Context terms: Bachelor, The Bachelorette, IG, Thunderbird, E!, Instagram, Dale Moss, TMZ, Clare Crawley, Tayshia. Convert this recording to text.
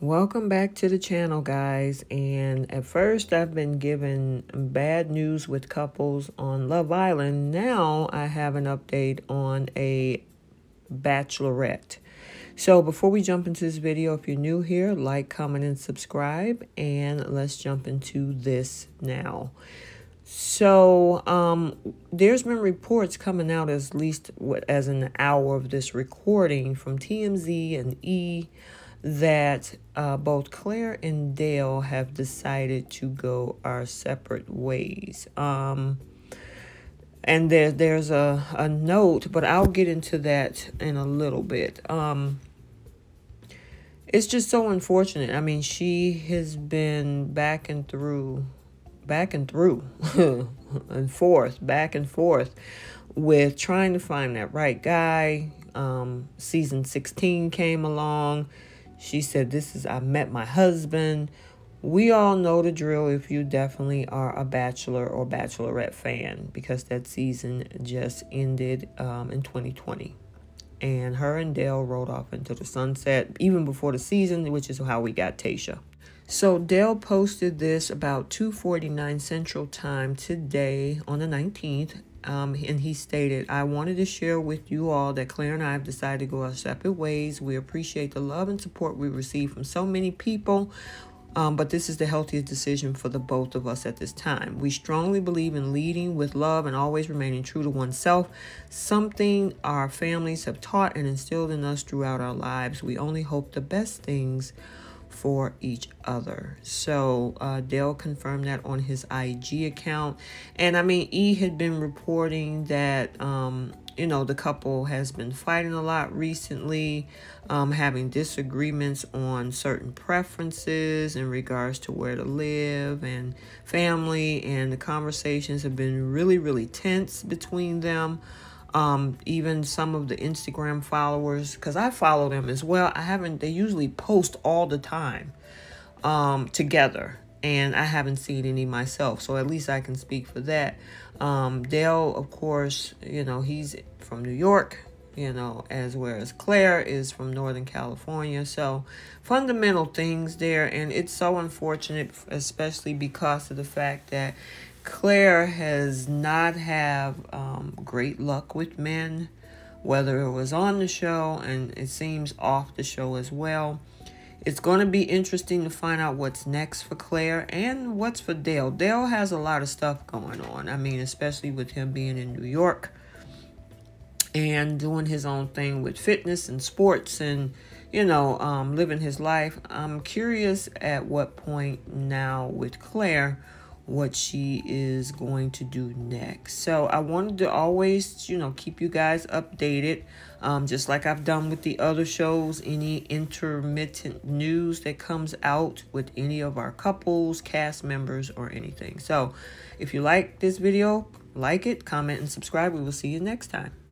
Welcome back to the channel, guys. And at first I've been giving bad news with couples on Love Island. Now I have an update on a Bachelorette. So before we jump into this video, if you're new here, like, comment, and subscribe. And let's jump into this now. So there's been reports coming out at least as an hour of this recording from TMZ and E! that both Claire and Dale have decided to go our separate ways. And there's a note, but I'll get into that in a little bit. It's just so unfortunate. I mean, she has been back and through and forth, back and forth with trying to find that right guy. Season 16 came along. She said, this is, I met my husband. We all know the drill if you definitely are a Bachelor or Bachelorette fan, because that season just ended in 2020. And her and Dale rode off into the sunset even before the season, which is how we got Tayshia. So Dale posted this about 2:49 Central Time today on the 19th. And he stated, I wanted to share with you all that Claire and I have decided to go our separate ways. We appreciate the love and support we receive from so many people, but this is the healthiest decision for the both of us at this time. We strongly believe in leading with love and always remaining true to oneself, something our families have taught and instilled in us throughout our lives. We only hope the best things for each other. So Dale confirmed that on his IG account. And I mean, E had been reporting that, you know, the couple has been fighting a lot recently, having disagreements on certain preferences in regards to where to live and family. And the conversations have been really, really tense between them. Even some of the Instagram followers, because I follow them as well. They usually post all the time together, and I haven't seen any myself. So at least I can speak for that. Dale, of course, you know, he's from New York, you know, as whereas Claire is from Northern California. So fundamental things there. And it's so unfortunate, especially because of the fact that Claire has not have great luck with men, whether it was on the show and it seems off the show as well. It's going to be interesting to find out what's next for Claire and what's for Dale. Dale has a lot of stuff going on. I mean, especially with him being in New York and doing his own thing with fitness and sports and, you know, living his life. I'm curious at what point now with Claire, what she is going to do next. So I wanted to always, you know, keep you guys updated, just like I've done with the other shows. Any intermittent news that comes out with any of our couples, cast members, or anything. So if you like this video, like it, comment, and subscribe. We will see you next time.